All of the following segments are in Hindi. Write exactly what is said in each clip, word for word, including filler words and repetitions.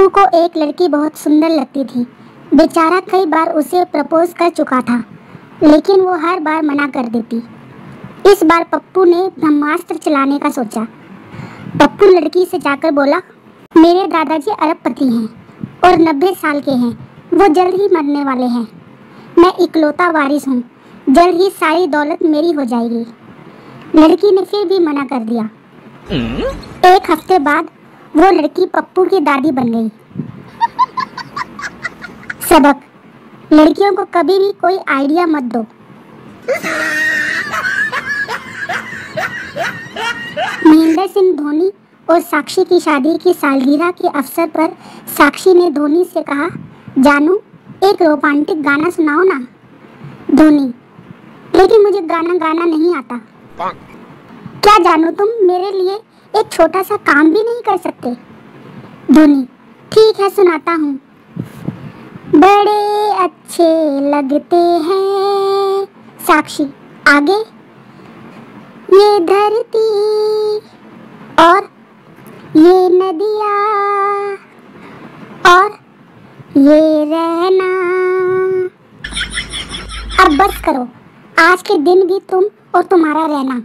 पप्पू को एक लड़की बहुत सुंदर लगती थी। बेचारा कई बार उसे प्रपोज कर चुका था, लेकिन वो हर बार मना कर देती। इस बार पप्पू ने ब्रह्मास्त्र चलाने का सोचा। पप्पू लड़की से जाकर बोला, मेरे दादाजी अरबपति हैं और नब्बे साल के हैं। वो जल्द ही मरने वाले हैं। मैं इकलौता वारिस हूँ। जल्द ही सारी दौलत मेरी हो जाएगी। लड़की ने फिर भी मना कर दिया। एक हफ्ते बाद वो लड़की पप्पू की दादी बन गई। सबक, लड़कियों को कभी भी कोई आइडिया मत दो। महेंद्र सिंह धोनी और साक्षी की शादी की सालगिरह के अवसर पर साक्षी ने धोनी से कहा, जानू एक रोमांटिक गाना सुनाओ ना। धोनी, लेकिन मुझे गाना गाना नहीं आता। क्या जानू, तुम मेरे लिए एक छोटा सा काम भी नहीं कर सकते? धोनी, ठीक है सुनाता हूँ। बड़े अच्छे लगते हैं। साक्षी, आगे। ये धरती और ये नदिया और ये रहना। अब बस करो। आज के दिन भी तुम और तुम्हारा रहना।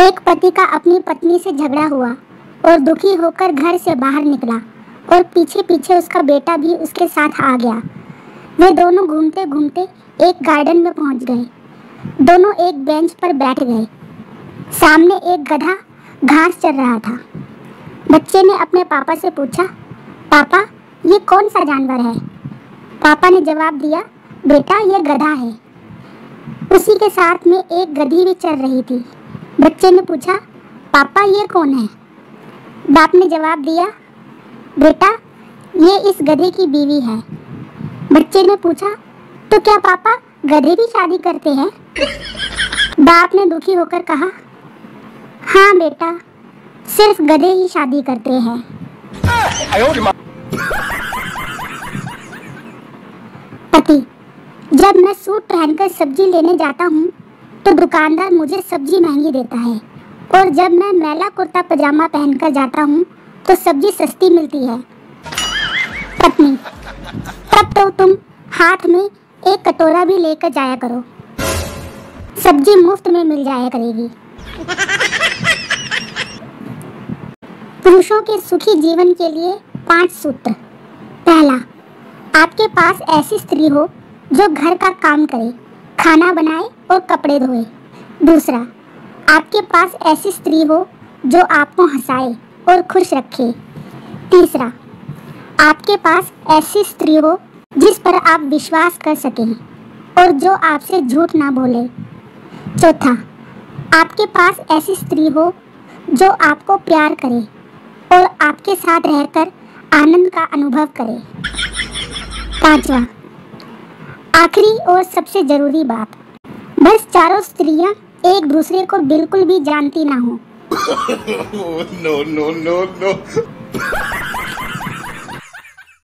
एक पति का अपनी पत्नी से झगड़ा हुआ और दुखी होकर घर से बाहर निकला और पीछे पीछे उसका बेटा भी उसके साथ आ गया। वे दोनों घूमते घूमते एक गार्डन में पहुंच गए। दोनों एक बेंच पर बैठ गए। सामने एक गधा घास चर रहा था। बच्चे ने अपने पापा से पूछा, पापा ये कौन सा जानवर है? पापा ने जवाब दिया, बेटा ये गधा है। उसी के साथ में एक गधी भी चल रही थी। बच्चे ने पूछा, पापा ये कौन है? बाप ने जवाब दिया, बेटा ये इस गधे की बीवी है। बच्चे ने पूछा, तो क्या पापा गधे भी शादी करते हैं? बाप ने दुखी होकर कहा, हाँ बेटा, सिर्फ गधे ही शादी करते हैं। पति, जब मैं सूट पहनकर सब्जी लेने जाता हूँ तो दुकानदार मुझे सब्जी महंगी देता है, और जब मैं मैला कुर्ता पजामा पहनकर जाता हूँ तो सब्जी सस्ती मिलती है। पत्नी, तब तो तुम हाथ में एक कटोरा भी लेकर जाया करो, सब्जी मुफ्त में मिल जाया करेगी। पुरुषों के सुखी जीवन के लिए पांच सूत्र। पहला, आपके पास ऐसी स्त्री हो जो घर का काम करे, खाना बनाए और कपड़े धोए। दूसरा, आपके पास ऐसी स्त्री हो जो आपको हंसाए और खुश रखे। तीसरा, आपके पास ऐसी स्त्री हो जिस पर आप विश्वास कर सकें और जो आपसे झूठ ना बोले। चौथा, आपके पास ऐसी स्त्री हो जो आपको प्यार करे और आपके साथ रहकर आनंद का अनुभव करे। पांचवा, आखिरी और सबसे ज़रूरी बात, बस चारों स्त्रियां एक दूसरे को बिल्कुल भी जानती ना हो। No no no no.